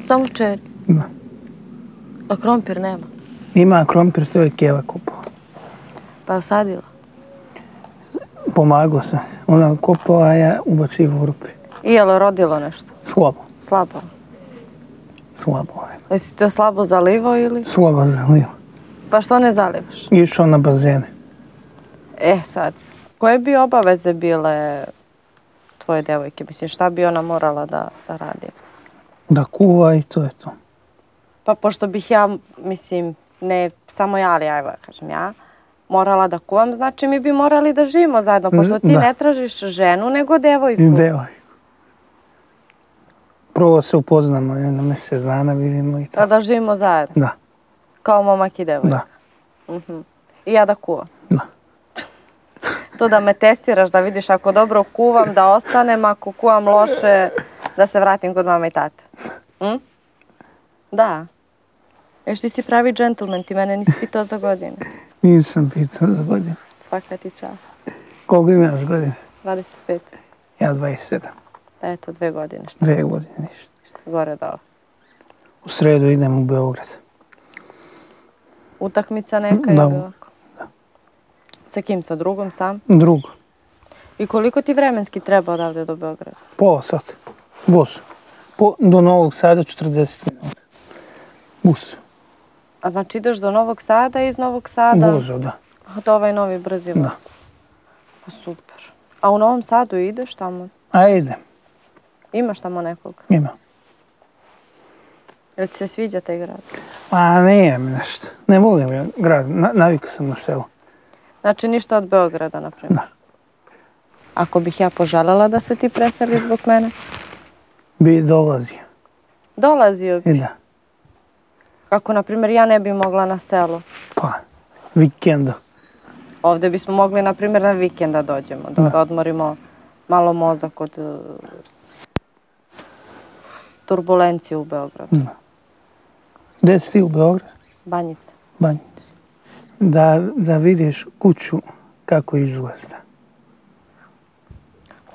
samo čeri. Ima. A krompir nema? Ima, krompir to je Keva kupala. Pa je sadila? Pomagao sam. Ona kopala, a ja ubacivam u rupi. I je li rodilo nešto? Slabo. Slabo? Slabo je. Jesi to slabo zalivao ili? Slabo zalivao. Pa što ne zalivaš? Išao na bazene. E sad, koje bi obaveze bile tvoje devojke? Mislim, šta bi ona morala da radi? Da kuva i to je to. Pa pošto bih ja, mislim, ne samo ja, ali ja, evo ja kažem ja, morala da kuvam, znači mi bi morali da živimo zajedno, pošto ti ne tražiš ženu, nego devojku. Devojku. Prvo se upoznamo, jedno mesec dana vidimo i tako. A da živimo zajedno? Da. Kao momak i devojka? Da. I ja da kuvam? Da. To da me testiraš, da vidiš ako dobro kuvam, da ostanem, ako kuvam loše, da se vratim kod mama i tate. Da. Još ti si pravi džentlmen, ti mene nisi pitao za godine. Nisam pitao za godine. Svaka ti čast. Koliko imaš godine? dvadeset pet. Ja dvadeset sedam. Eto, dve godine. Dve godine, ništa. Šta gore dole. U sredu idem u Beograd. Utakmica neka ili ovako? Da. Sa kim? Sa drugom sam? Drugo. I koliko ti vremenski treba odavde do Beograda? Pola sata. Voz. Do Novog Sada četrdeset minuta. Bus. A znači ideš do Novog Sada i iz Novog Sada? Vozo, da. A to ovaj novi brzi voz? Da. Pa super. A u Novom Sadu ideš tamo? A idem. Imaš tamo nekoga? Ima. Jel ti se sviđa taj grad? Pa nije mi nešto. Ne volim grad. Navikao sam na selo. Znači ništa od Beograda, na primjer? Da. Ako bih ja poželjela da se ti preseli zbog mene? Bi dolazio. Dolazio bi? I da. Kako, na primjer, ja ne bi mogla na selo? Pa, vikenda. Ovde bismo mogli, na primjer, na vikenda dođemo, da odmorimo malo mozak od turbulencije u Beogradu. Gde si ti u Beogradu? Banjica. Banjica. Da vidiš kuću kako izgleda.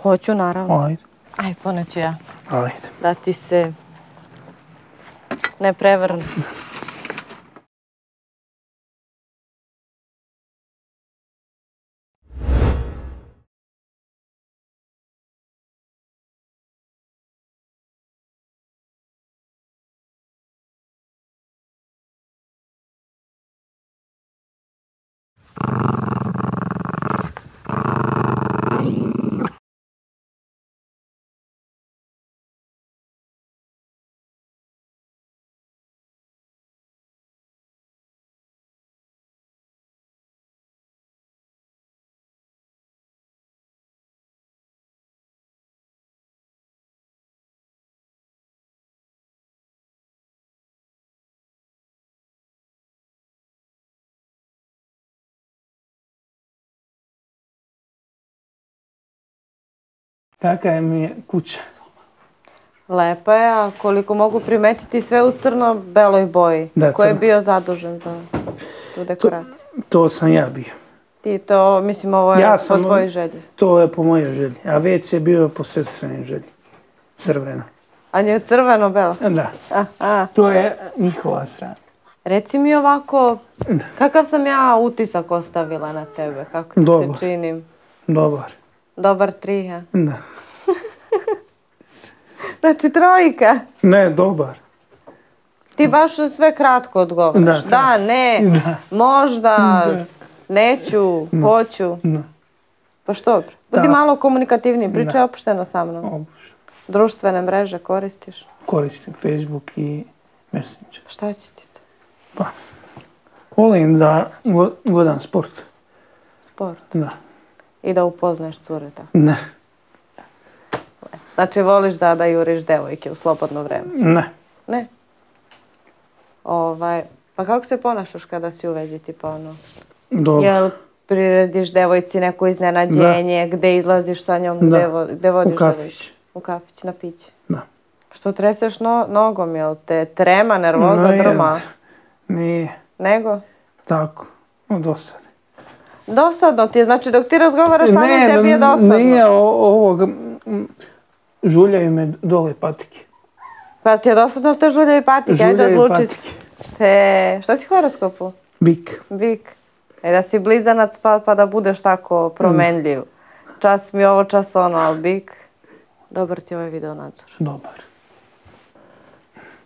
Hoću, naravno. Ajde. Ajde, poneću ja. Ajde. Da ti se ne prevrnu. Kaka je mi je kuća? Lepa je, a koliko mogu primetiti sve u crno-beloj boji. Ko je bio zadužen za tu dekoraciju? To sam ja bio. Ti to, mislim, ovo je po tvojoj želji? To je po mojoj želji, a već je bio po sestrenim želji. Crveno. A nije crveno-belo? Da. To je njihova strana. Reci mi ovako, kakav sam ja utisak ostavila na tebe? Kako ti se činim? Dobar. Dobar trija. Da. Znači trojka. Ne, dobar. Ti baš sve kratko odgovaraš. Da, ne, možda, neću, hoću. Pa što? Budi malo komunikativniji, pričaj opušteno sa mnom. Društvene mreže koristiš? Koristim Facebook i Messenger. Šta će ti to? Pa, volim da gledam sport. Sport? Da. I da upoznaš cure tako? Ne. Znači, voliš da juriš devojke u slobodno vreme? Ne. Ne? Pa kako se ponašaš kada si u vezi ti pa ono? Dobro. Jel prirediš devojci neko iznenađenje, gde izlaziš sa njom, gde vodiš? U kafić. U kafić, na piće? Da. Što treseš nogom, jel te trema, nervoza, drma? Nije. Nego? Tako, dosadno. Dosadno ti je, znači dok ti razgovaraš samo tebi je dosadno. Ne, nije ovoga, žuljaju me dole patike. Pa ti je dosadno te žuljaju patike, ajde odlučiti. Te, šta si horoskopu? Bik. Bik. E da si blizanac pa, pa da budeš tako promenljiv. Čas mi ovo, čas ono, ali bik. Dobar ti je ovaj video nadzor. Dobar.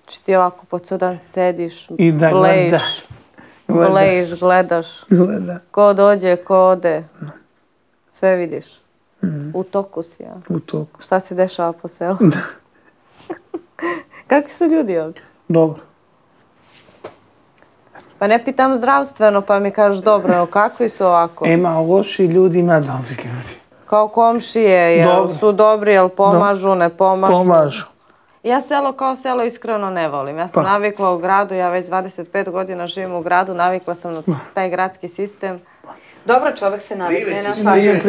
Znači ti ovako podsudan sediš, i da gledaš. Gledaš, gledaš. Gleda. Ko dođe, ko ode. Sve vidiš. Mm. U toku si ja. U toku. Šta se dešava po selu? Da. Kakvi su ljudi ovdje? Dobro. Pa ne pitam zdravstveno pa mi kažeš dobro, kakvi su ovako? Ima loši ljudi, ima dobri ljudi. Kao komšije, jel dobro. Su dobri, jel pomažu, dobro. Ne pomažu? Pomažu. Ja selo kao selo iskreno ne volim. Ja sam pa. Navikla u gradu, ja već dvadeset pet godina živim u gradu, navikla sam na taj gradski sistem. Dobro, čovjek se navikne na svađe.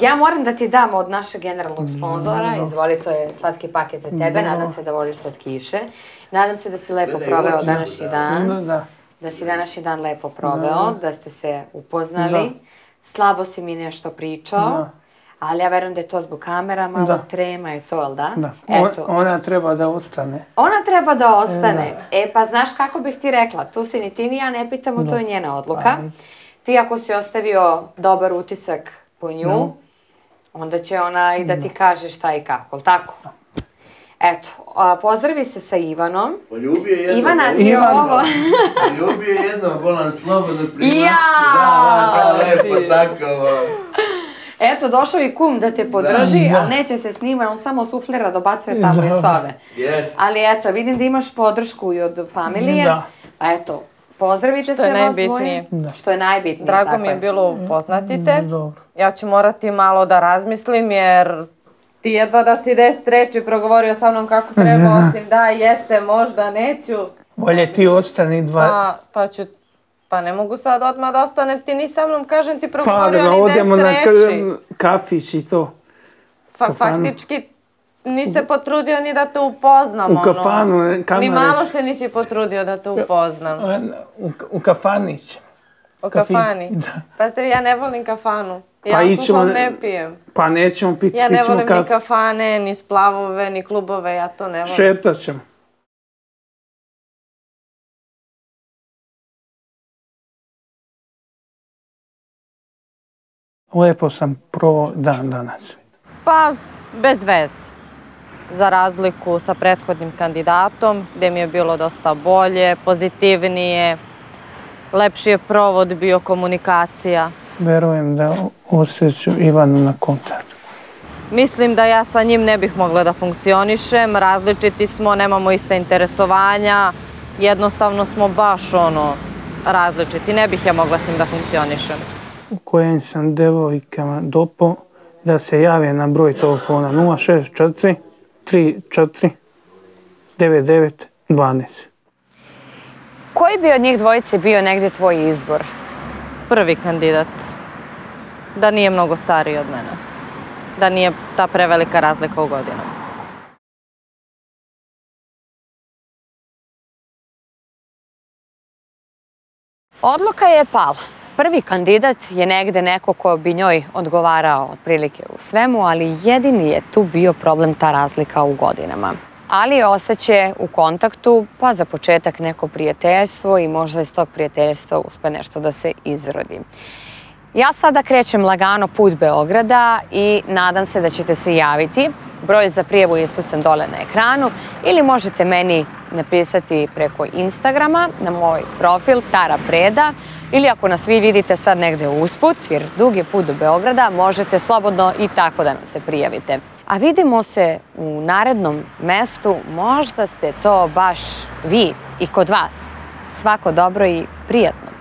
Ja moram da ti dam od našeg generalnog sponzora, izvoli, to je slatki paket za tebe, nadam se da voliš slatkiše. Nadam se da si lepo proveo današnji dan, da si današnji dan lepo proveo, da ste se upoznali. Slabo si mi nešto pričao. Ali ja verujem da je to zbog kamera, malo trema je to, ali da? Da. Ona treba da ostane. Ona treba da ostane. E pa znaš kako bih ti rekla, tu si ni ti ni ja ne pitamo, to je njena odluka. Ti ako si ostavio dobar utisak po nju, onda će ona i da ti kaže šta i kako, ali tako? Eto, pozdravi se sa Ivanom. Poljubio je jedno. Poljubio je jedno, volan slobodno primaš. Da, lepo, tako. Eto, došao i kum da te podrži, ali neće se snimati, on samo suflira, dobacuje tamo iz sobe. Ali eto, vidim da imaš podršku i od familije. Eto, pozdravite se vas dvoje. Što je najbitnije. Drago mi je bilo upoznati te. Ja ću morati malo da razmislim jer ti jedva da si deset reči progovorio sa mnom kako treba, osim da, jeste, možda, neću. Bolje ti ostani dva. Pa ću... Pa ne mogu sad odmah da ostanem ti ni sa mnom, kažem ti progovorio ni deset reči. Pa odemo na kafić i to. Faktički nisi se potrudio ni da te upoznam. U kafanu, kamera. Ni malo se nisi potrudio da te upoznam. U kafani će. U kafani? Da. Pa ste, ja ne volim kafanu. Ja alkohol ne pijem. Pa nećemo piti, pićemo kafu. Ja ne volim ni kafane, ni splavove, ni klubove, ja to ne volim. Šetat ćemo. Lepo sam pro dan danas. Pa, bez veze. Za razliku sa prethodnim kandidatom, gdje mi je bilo dosta bolje, pozitivnije, lepši je provod bio, komunikacija. Verujem da osjećam Ivanu na kontaktu. Mislim da ja sa njim ne bih mogla da funkcionišem, različiti smo, nemamo iste interesovanja, jednostavno smo baš ono različiti, ne bih ja mogla s njim da funkcionišem. U kojem sam devojkama dopo da se jave na broj telefona nula šest četiri, trideset četiri, devedeset devet, dvanaest. Koji bi od njih dvojice bio negdje tvoj izbor? Prvi kandidat. Da nije mnogo stariji od mene. Da nije ta prevelika razlika u godinama. Odluka je pala. Prvi kandidat je negde neko ko bi njoj odgovarao otprilike u svemu, ali jedini je tu bio problem ta razlika u godinama. Ali ostaće u kontaktu, pa za početak neko prijateljstvo i možda iz tog prijateljstva uspe nešto da se izrodi. Ja sada krećem lagano put Beograda i nadam se da ćete se javiti. Broj za prijavu je ispušten dole na ekranu ili možete meni napisati preko Instagrama na moj profil Tara Preda ili ako nas vi vidite sad negde usput, jer dug je put do Beograda, možete slobodno i tako da nam se prijavite. A vidimo se u narednom mestu, možda ste to baš vi i kod vas. Svako dobro i prijatno.